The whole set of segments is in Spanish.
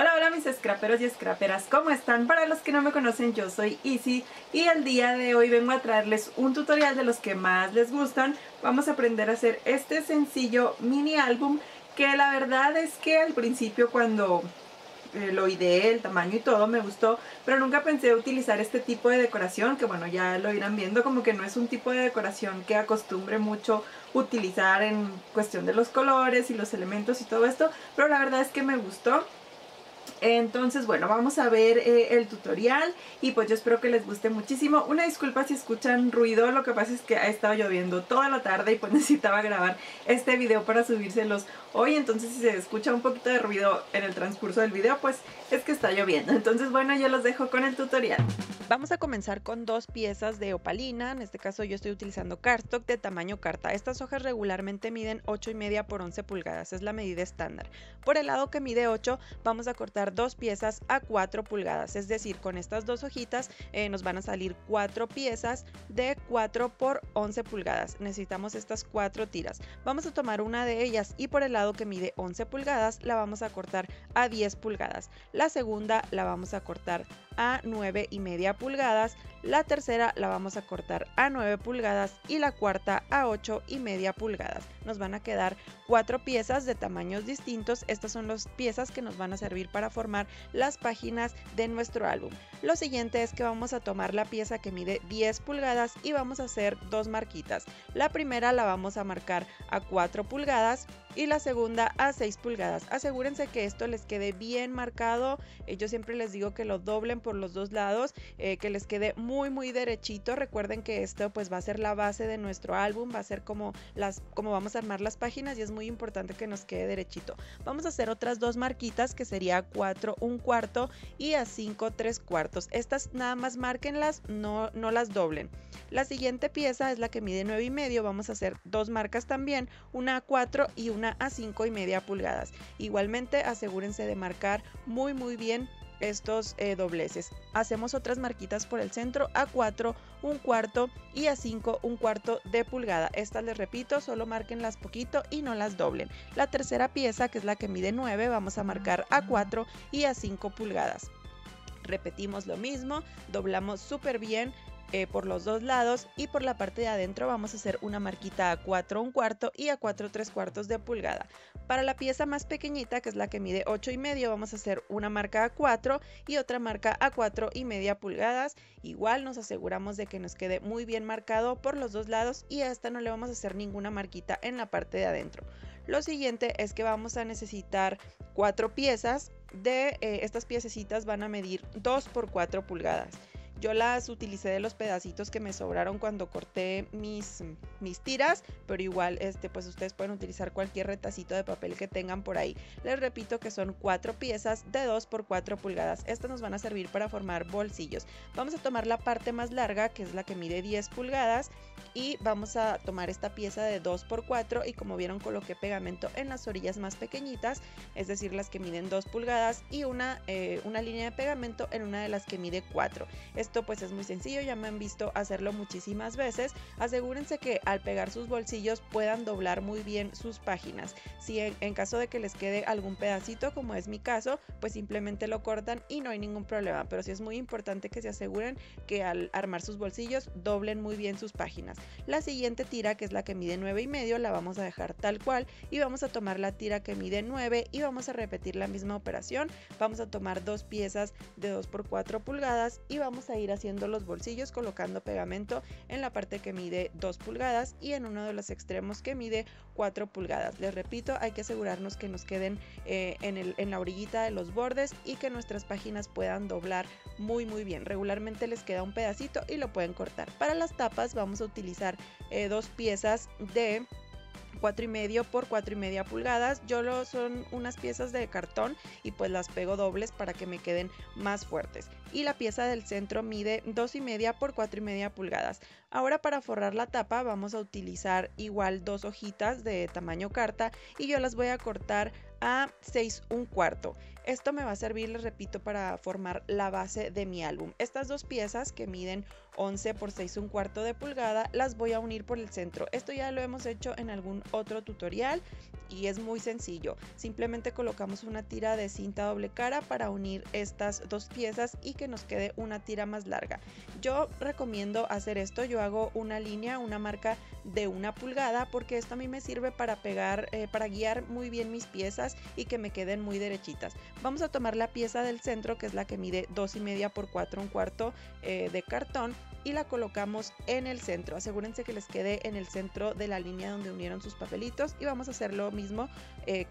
Hola, hola mis scraperos y scraperas, ¿cómo están? Para los que no me conocen, yo soy Izzy y el día de hoy vengo a traerles un tutorial de los que más les gustan. Vamos a aprender a hacer este sencillo mini álbum que la verdad es que al principio cuando lo ideé, el tamaño y todo me gustó, pero nunca pensé utilizar este tipo de decoración, que bueno, ya lo irán viendo, como que no es un tipo de decoración que acostumbre mucho utilizar en cuestión de los colores y los elementos y todo esto, pero la verdad es que me gustó. Entonces bueno, vamos a ver el tutorial y pues yo espero que les guste muchísimo. Una disculpa si escuchan ruido, lo que pasa es que ha estado lloviendo toda la tarde y pues necesitaba grabar este video para subírselos hoy. Entonces si se escucha un poquito de ruido en el transcurso del video, pues es que está lloviendo. Entonces bueno, yo los dejo con el tutorial. Vamos a comenzar con dos piezas de opalina, en este caso yo estoy utilizando cardstock de tamaño carta. Estas hojas regularmente miden 8,5 por 11 pulgadas, es la medida estándar. Por el lado que mide 8 vamos a cortar dos piezas a 4 pulgadas, es decir, con estas dos hojitas nos van a salir 4 piezas de 4 por 11 pulgadas. Necesitamos estas 4 tiras. Vamos a tomar una de ellas y por el lado que mide 11 pulgadas la vamos a cortar a 10 pulgadas. La segunda la vamos a cortar a 9,5 pulgadas, la tercera la vamos a cortar a 9 pulgadas y la cuarta a 8,5 pulgadas. Nos van a quedar 4 piezas de tamaños distintos. Estas son las piezas que nos van a servir para formar las páginas de nuestro álbum. Lo siguiente es que vamos a tomar la pieza que mide 10 pulgadas y vamos a hacer dos marquitas. La primera la vamos a marcar a 4 pulgadas y la segunda a 6 pulgadas. Asegúrense que esto les quede bien marcado. Yo siempre les digo que lo doblen por los dos lados, que les quede muy derechito. Recuerden que esto pues va a ser la base de nuestro álbum, va a ser como vamos a armar las páginas y es muy importante que nos quede derechito. Vamos a hacer otras dos marquitas que sería a 4 1/4 y a 5 3/4. Estas nada más márquenlas, no las doblen. La siguiente pieza es la que mide 9,5. Vamos a hacer dos marcas también, una a 4 y una a 5,5 pulgadas. Igualmente asegúrense de marcar muy bien estos dobleces. Hacemos otras marquitas por el centro a 4 1/4 y a 5 1/4 de pulgada. Estas, les repito, solo márquenlas poquito y no las doblen. La tercera pieza, que es la que mide 9, vamos a marcar a 4 y a 5 pulgadas. Repetimos lo mismo, doblamos súper bien por los dos lados y por la parte de adentro vamos a hacer una marquita a 4 1/4 y a 4 3/4 de pulgada. Para la pieza más pequeñita, que es la que mide 8,5, vamos a hacer una marca a 4 y otra marca a 4,5 pulgadas. Igual nos aseguramos de que nos quede muy bien marcado por los dos lados y a esta no le vamos a hacer ninguna marquita en la parte de adentro. Lo siguiente es que vamos a necesitar 4 piezas de estas piececitas van a medir 2 por 4 pulgadas. Yo las utilicé de los pedacitos que me sobraron cuando corté mis tiras, pero igual pues ustedes pueden utilizar cualquier retacito de papel que tengan por ahí. Les repito que son 4 piezas de 2 por 4 pulgadas. Estas nos van a servir para formar bolsillos. Vamos a tomar la parte más larga, que es la que mide 10 pulgadas, y vamos a tomar esta pieza de 2 por 4 y como vieron coloqué pegamento en las orillas más pequeñitas, es decir, las que miden 2 pulgadas y una línea de pegamento en una de las que mide 4. Esto pues es muy sencillo, ya me han visto hacerlo muchísimas veces. Asegúrense que al pegar sus bolsillos puedan doblar muy bien sus páginas. Si en caso de que les quede algún pedacito, como es mi caso, pues simplemente lo cortan y no hay ningún problema. Pero sí es muy importante que se aseguren que al armar sus bolsillos doblen muy bien sus páginas. La siguiente tira, que es la que mide 9,5, la vamos a dejar tal cual y vamos a tomar la tira que mide 9 y vamos a repetir la misma operación. Vamos a tomar dos piezas de 2 por 4 pulgadas y vamos a ir haciendo los bolsillos colocando pegamento en la parte que mide 2 pulgadas y en uno de los extremos que mide 4 pulgadas. Les repito, hay que asegurarnos que nos queden en la orillita de los bordes y que nuestras páginas puedan doblar muy bien. Regularmente les queda un pedacito y lo pueden cortar. Para las tapas vamos a utilizar dos piezas de 4,5 por 4,5 pulgadas. Son unas piezas de cartón y pues las pego dobles para que me queden más fuertes. Y la pieza del centro mide 2,5 por 4,5 pulgadas. Ahora para forrar la tapa vamos a utilizar igual dos hojitas de tamaño carta y yo las voy a cortar a 6 1/4. Esto me va a servir, les repito, para formar la base de mi álbum. Estas dos piezas que miden 11 por 6 1/4 de pulgada las voy a unir por el centro. Esto ya lo hemos hecho en algún otro tutorial y es muy sencillo. Simplemente colocamos una tira de cinta doble cara para unir estas dos piezas y que nos quede una tira más larga. Yo recomiendo hacer esto. Yo hago una línea, una marca de 1 pulgada, porque esto a mí me sirve para pegar, para guiar muy bien mis piezas y que me queden muy derechitas. Vamos a tomar la pieza del centro, que es la que mide 2 1/2 por 4 1/4 de cartón, y la colocamos en el centro. Asegúrense que les quede en el centro de la línea donde unieron sus papelitos, y vamos a hacer lo mismo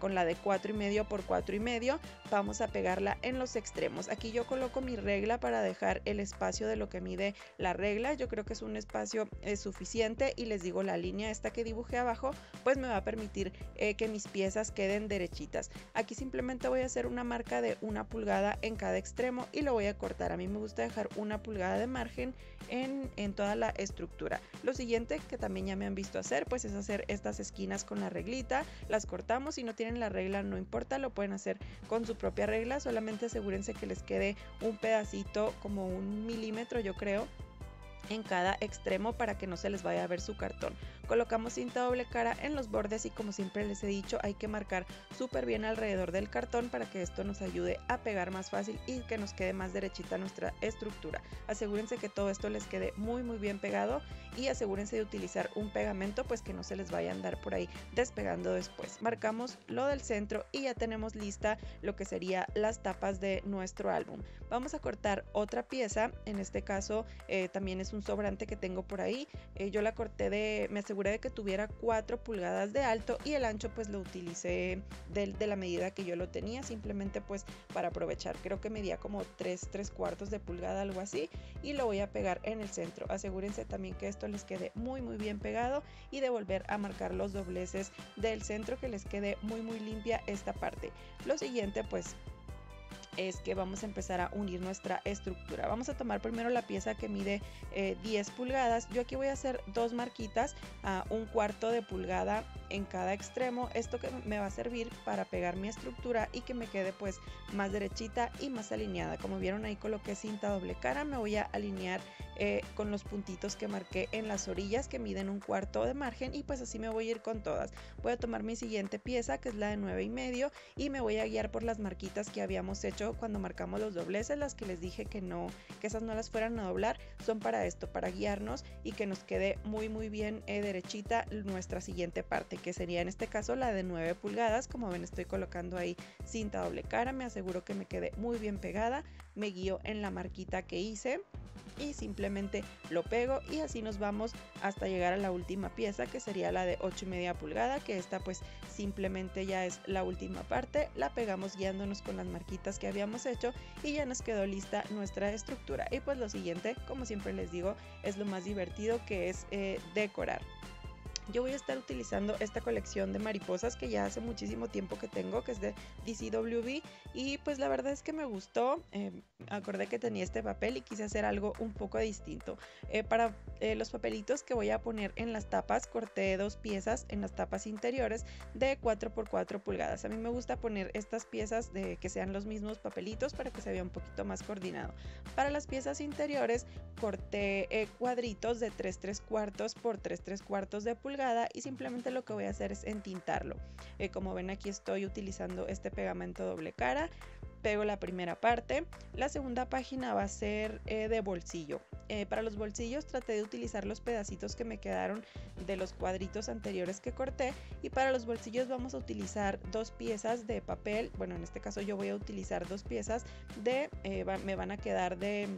con la de 4 1/2 por 4 1/2. Vamos a pegarla en los extremos. Aquí yo coloco mi regla para dejar el espacio de lo que mide la regla. Yo creo que es un espacio suficiente, y les digo, la línea esta que dibujé abajo pues me va a permitir que mis piezas queden derechitas. Aquí simplemente voy a hacer una marca de 1 pulgada en cada extremo y lo voy a cortar. A mí me gusta dejar 1 pulgada de margen en toda la estructura. Lo siguiente, que también ya me han visto hacer, pues es hacer estas esquinas con la reglita. Las cortamos. Si no tienen la regla no importa, lo pueden hacer con su propia regla. Solamente asegúrense que les quede un pedacito, como 1 milímetro yo creo, en cada extremo para que no se les vaya a ver su cartón. Colocamos cinta doble cara en los bordes y, como siempre les he dicho, hay que marcar súper bien alrededor del cartón para que esto nos ayude a pegar más fácil y que nos quede más derechita nuestra estructura. Asegúrense que todo esto les quede muy muy bien pegado, y asegúrense de utilizar un pegamento pues que no se les vaya a andar por ahí despegando después. Marcamos lo del centro y ya tenemos lista lo que serían las tapas de nuestro álbum. Vamos a cortar otra pieza. En este caso también es un sobrante que tengo por ahí. Yo la corté me aseguré de que tuviera 4 pulgadas de alto, y el ancho pues lo utilicé de la medida que yo lo tenía, simplemente pues para aprovechar. Creo que medía como 3 3/4 de pulgada, algo así, y lo voy a pegar en el centro. Asegúrense también que esto les quede muy muy bien pegado, y de volver a marcar los dobleces del centro, que les quede muy muy limpia esta parte. Lo siguiente pues es que vamos a empezar a unir nuestra estructura. Vamos a tomar primero la pieza que mide 10 pulgadas. Yo aquí voy a hacer 2 marquitas a 1/4 de pulgada en cada extremo. Esto que me va a servir para pegar mi estructura y que me quede pues más derechita y más alineada. Como vieron, ahí coloqué cinta doble cara. Me voy a alinear con los puntitos que marqué en las orillas, que miden 1/4 de margen, y pues así me voy a ir con todas. Voy a tomar mi siguiente pieza, que es la de 9 1/2, y me voy a guiar por las marquitas que habíamos hecho cuando marcamos los dobleces. Las que les dije que no, que esas no las fueran a doblar, son para esto, para guiarnos y que nos quede muy muy bien derechita nuestra siguiente parte, que sería en este caso la de 9 pulgadas. Como ven, estoy colocando ahí cinta doble cara, me aseguro que me quede muy bien pegada, me guío en la marquita que hice y simplemente lo pego, y así nos vamos hasta llegar a la última pieza, que sería la de 8 1/2 pulgada, que esta pues simplemente ya es la última parte. La pegamos guiándonos con las marquitas que habíamos hecho, y ya nos quedó lista nuestra estructura. Y pues lo siguiente, como siempre les digo, es lo más divertido, que es decorar. Yo voy a estar utilizando esta colección de mariposas que ya hace muchísimo tiempo que tengo, que es de DCWB, y pues la verdad es que me gustó. Acordé que tenía este papel y quise hacer algo un poco distinto. Para los papelitos que voy a poner en las tapas, corté 2 piezas en las tapas interiores de 4 por 4 pulgadas. A mí me gusta poner estas piezas de que sean los mismos papelitos para que se vea un poquito más coordinado. Para las piezas interiores corté cuadritos de 3 3/4 por 3 3/4 de pulgada, y simplemente lo que voy a hacer es entintarlo. Como ven, aquí estoy utilizando este pegamento doble cara. Pego la primera parte. La segunda página va a ser de bolsillo. Para los bolsillos traté de utilizar los pedacitos que me quedaron de los cuadritos anteriores que corté, y para los bolsillos vamos a utilizar 2 piezas de papel. Bueno, en este caso yo voy a utilizar 2 piezas de me van a quedar de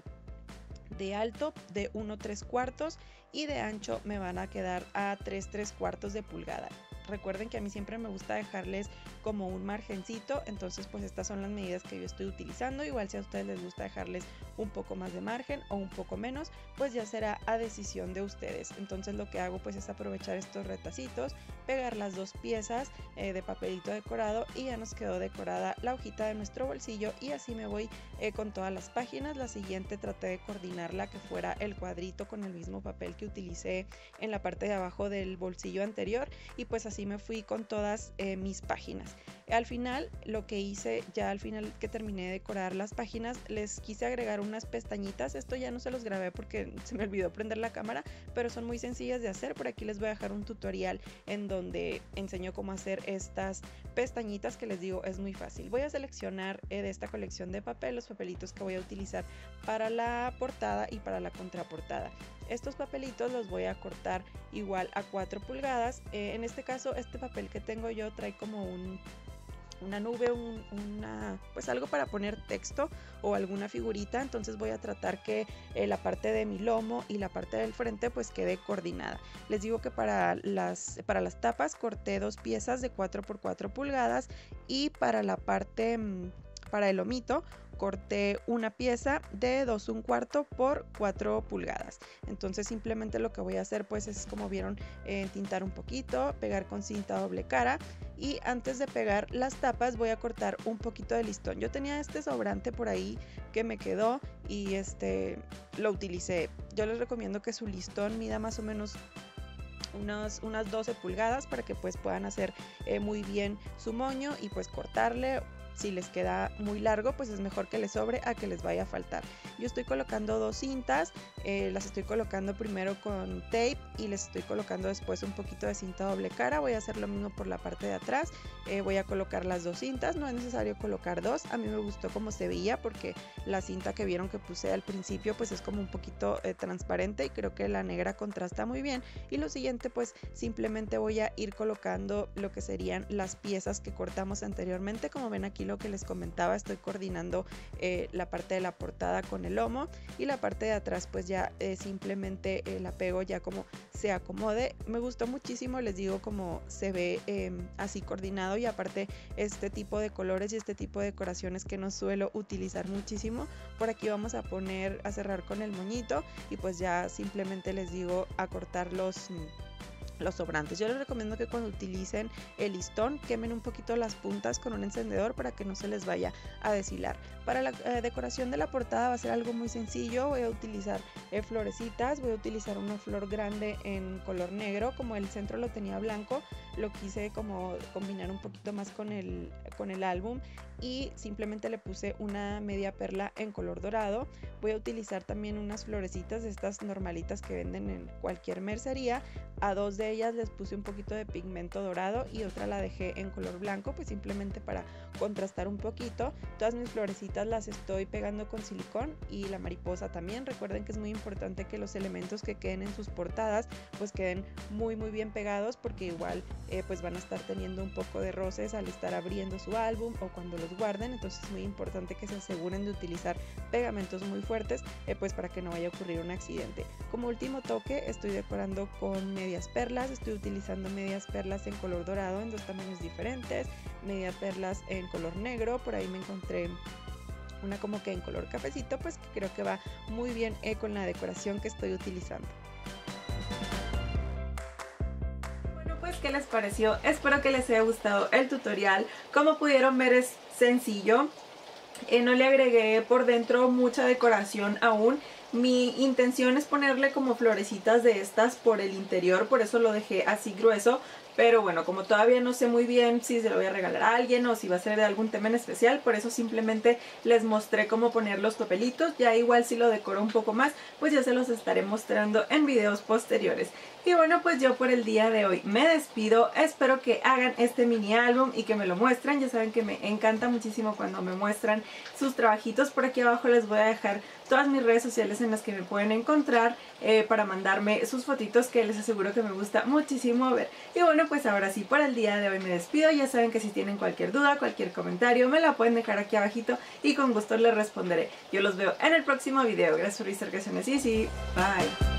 alto de 1 3/4 y de ancho me van a quedar a 3 3/4 de pulgada. Recuerden que a mí siempre me gusta dejarles como un margencito, entonces pues estas son las medidas que yo estoy utilizando. Igual si a ustedes les gusta dejarles un poco más de margen o un poco menos, pues ya será a decisión de ustedes. Entonces lo que hago pues es aprovechar estos retacitos, pegar las 2 piezas de papelito decorado, y ya nos quedó decorada la hojita de nuestro bolsillo. Y así me voy con todas las páginas. La siguiente traté de coordinarla, que fuera el cuadrito con el mismo papel que utilicé en la parte de abajo del bolsillo anterior, y pues así me fui con todas mis páginas. Al final, lo que hice, ya al final que terminé de decorar las páginas, les quise agregar unas pestañitas. Esto ya no se los grabé porque se me olvidó prender la cámara, pero son muy sencillas de hacer. Por aquí les voy a dejar un tutorial en donde enseño cómo hacer estas pestañitas, que les digo, es muy fácil. Voy a seleccionar de esta colección de papel los papelitos que voy a utilizar para la portada y para la contraportada. Estos papelitos los voy a cortar igual a 4 pulgadas. En este caso, este papel que tengo yo trae como una nube, pues algo para poner texto o alguna figurita, entonces voy a tratar que la parte de mi lomo y la parte del frente pues quede coordinada. Les digo que para las tapas corté 2 piezas de 4x4 pulgadas y para el lomito corté una pieza de 2 1/4 por 4 pulgadas. Entonces simplemente lo que voy a hacer pues es, como vieron, tintar un poquito, pegar con cinta doble cara, y antes de pegar las tapas voy a cortar un poquito de listón. Yo tenía este sobrante por ahí que me quedó y lo utilicé. Yo les recomiendo que su listón mida más o menos unas 12 pulgadas para que pues puedan hacer muy bien su moño y pues cortarle. Si les queda muy largo, pues es mejor que les sobre a que les vaya a faltar. Yo estoy colocando 2 cintas, las estoy colocando primero con tape y les estoy colocando después un poquito de cinta doble cara. Voy a hacer lo mismo por la parte de atrás, voy a colocar las 2 cintas, no es necesario colocar 2. A mí me gustó como se veía porque la cinta que vieron que puse al principio pues es como un poquito transparente, y creo que la negra contrasta muy bien. Y lo siguiente pues simplemente voy a ir colocando lo que serían las piezas que cortamos anteriormente. Como ven aquí, lo que les comentaba, estoy coordinando la parte de la portada con el lomo, y la parte de atrás pues ya simplemente la pego ya como se acomode. Me gustó muchísimo, les digo, como se ve así coordinado, y aparte este tipo de colores y este tipo de decoraciones que no suelo utilizar muchísimo. Por aquí vamos a poner, a cerrar con el moñito, y pues ya simplemente les digo a cortar los sobrantes. Yo les recomiendo que cuando utilicen el listón quemen un poquito las puntas con un encendedor para que no se les vaya a deshilar. Para la decoración de la portada va a ser algo muy sencillo. Voy a utilizar florecitas, voy a utilizar una flor grande en color negro. Como el centro lo tenía blanco, lo quise como combinar un poquito más con el álbum, y simplemente le puse una media perla en color dorado. Voy a utilizar también unas florecitas de estas normalitas que venden en cualquier mercería. A 2 de ellas les puse un poquito de pigmento dorado y otra la dejé en color blanco, pues simplemente para contrastar un poquito. Todas mis florecitas las estoy pegando con silicón, y la mariposa también. Recuerden que es muy importante que los elementos que queden en sus portadas pues queden muy bien pegados, porque igual pues van a estar teniendo un poco de roces al estar abriendo su álbum o cuando los guarden. Entonces es muy importante que se aseguren de utilizar pegamentos muy fuertes pues para que no vaya a ocurrir un accidente. Como último toque estoy decorando con medias perlas. Estoy utilizando medias perlas en color dorado en 2 tamaños diferentes, medias perlas en color negro. Por ahí me encontré una como que en color cafecito, pues que creo que va muy bien con la decoración que estoy utilizando. ¿Qué les pareció? Espero que les haya gustado el tutorial. Como pudieron ver, es sencillo, no le agregué por dentro mucha decoración aún. Mi intención es ponerle como florecitas de estas por el interior, por eso lo dejé así grueso. Pero bueno, como todavía no sé muy bien si se lo voy a regalar a alguien o si va a ser de algún tema en especial, por eso simplemente les mostré cómo poner los papelitos. Ya igual si lo decoro un poco más, pues ya se los estaré mostrando en videos posteriores. Y bueno, pues yo por el día de hoy me despido. Espero que hagan este mini álbum y que me lo muestren. Ya saben que me encanta muchísimo cuando me muestran sus trabajitos. Por aquí abajo les voy a dejar todas mis redes sociales en las que me pueden encontrar para mandarme sus fotitos, que les aseguro que me gusta muchísimo ver. Y bueno, pues ahora sí, por el día de hoy me despido. Ya saben que si tienen cualquier duda, cualquier comentario, me la pueden dejar aquí abajito y con gusto les responderé. Yo los veo en el próximo video. Gracias por mis observaciones, Izzy. Bye.